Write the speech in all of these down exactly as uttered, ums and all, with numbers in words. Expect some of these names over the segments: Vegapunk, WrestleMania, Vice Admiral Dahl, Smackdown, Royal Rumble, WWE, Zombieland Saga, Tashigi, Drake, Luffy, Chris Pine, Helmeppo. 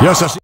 Γεια σας.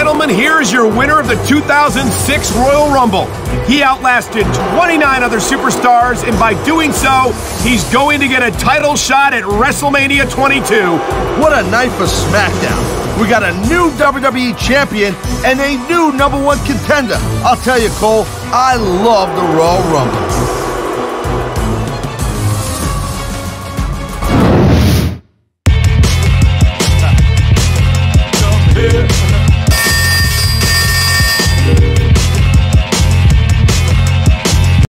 Gentlemen, here is your winner of the two thousand six Royal Rumble. He outlasted twenty-nine other superstars, and by doing so, he's going to get a title shot at WrestleMania twenty-two. What a night for SmackDown. We got a new W W E champion and a new number one contender. I'll tell you, Cole, I love the Royal Rumble.